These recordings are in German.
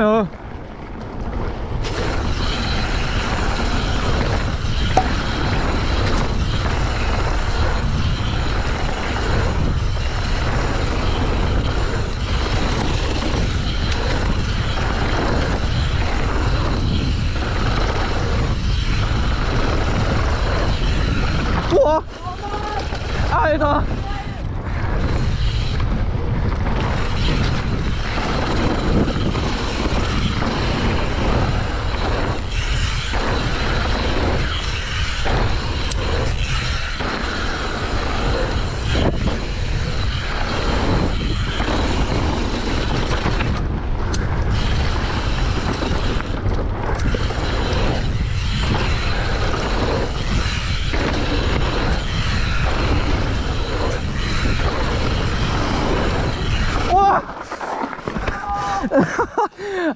Hello. Boah! Alter!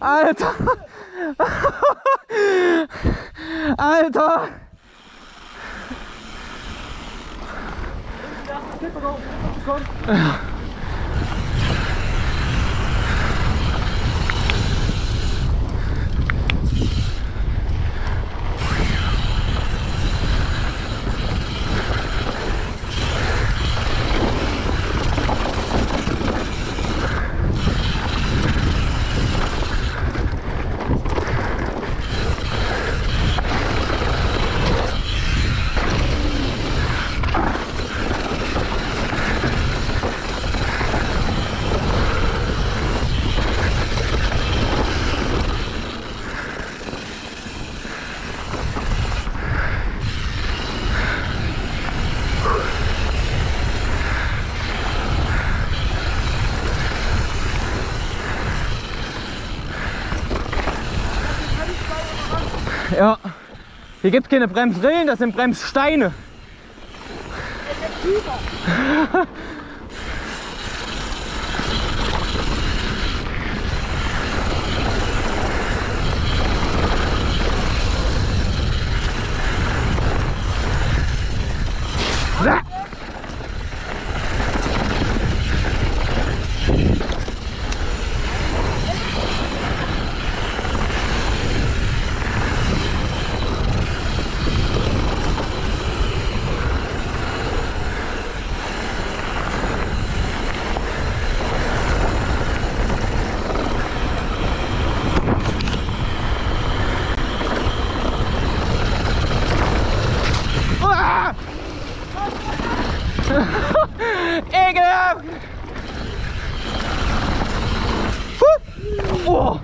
Alter! Alter! Ja, hier gibt es keine Bremsrillen, das sind Bremssteine. Ekelhaft! Oh.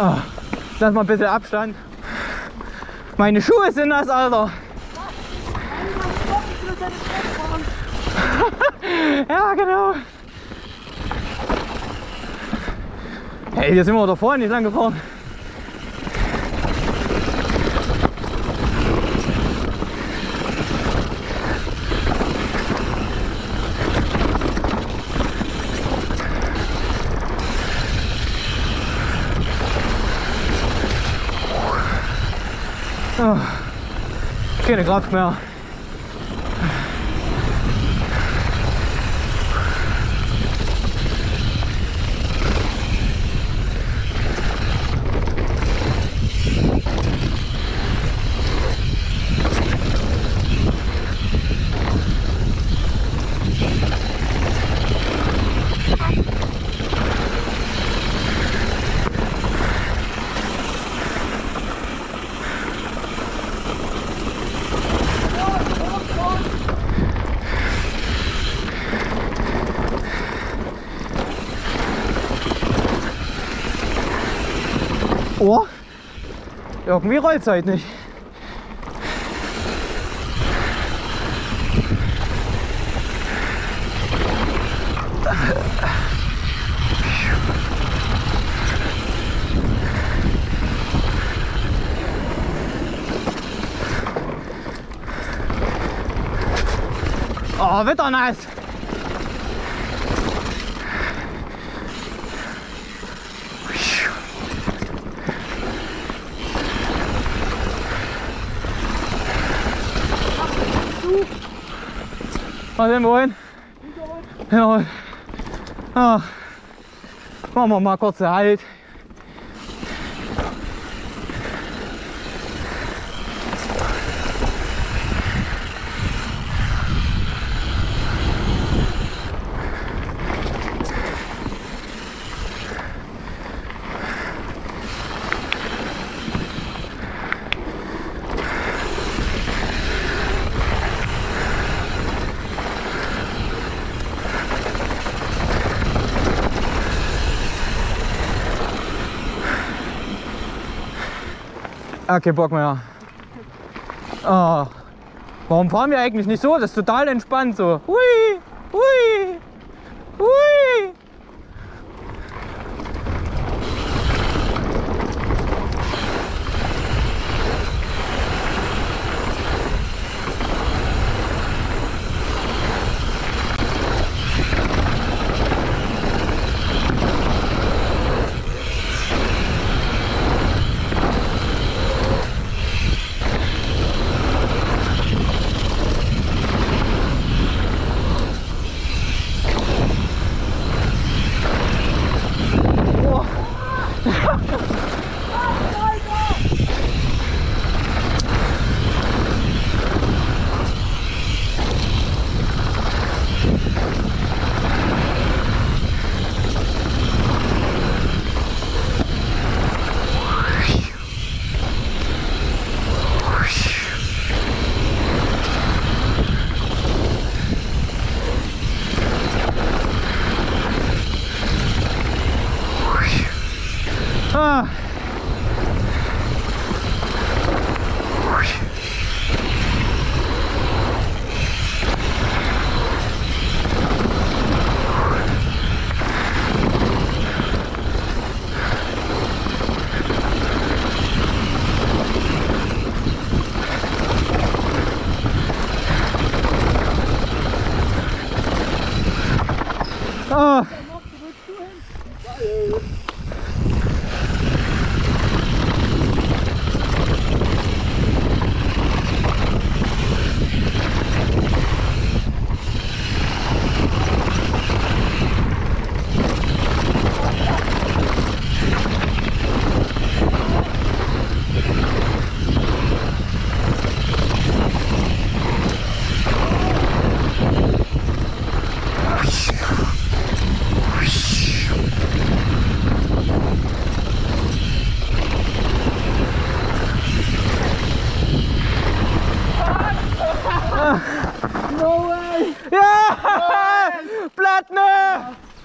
Oh, lass mal ein bisschen Abstand. Meine Schuhe sind nass, Alter. Ja, genau. Hey, hier sind wir doch vorhin nicht lang gefahren. Oh, keine Kraft mehr. Oh, Oh, irgendwie rollt es halt nicht. Oh, wird doch nice. Mal sehen, wohin? Hinterholen. Ja. Machen wir mal kurz Halt. Okay, Bock mehr. Oh. Warum fahren wir eigentlich nicht so? Das ist total entspannt so. Hui, hui, hui.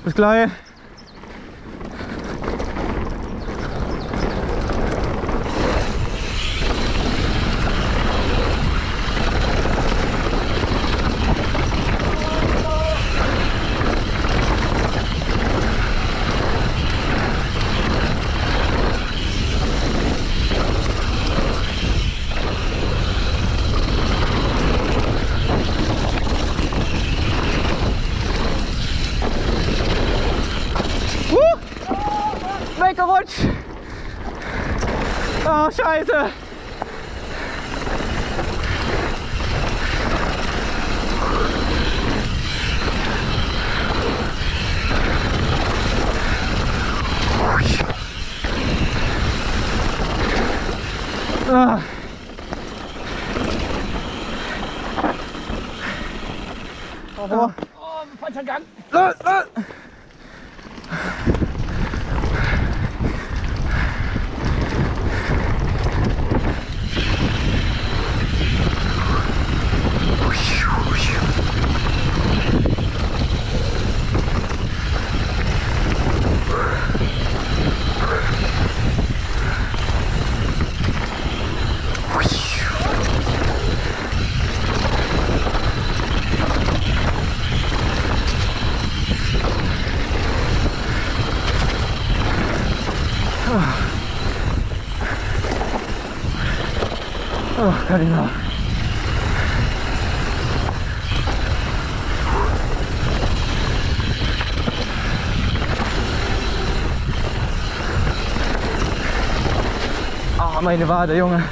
Bis gleich. Oh, Scheiße! Ah. Oh, oh, falscher Gang! Ach, Karina. Ah, meine Wade, Junge.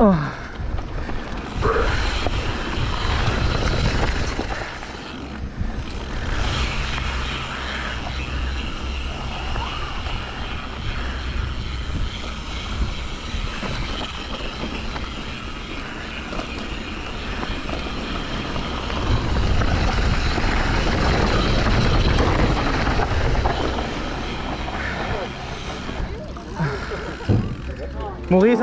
Oh. Maurice.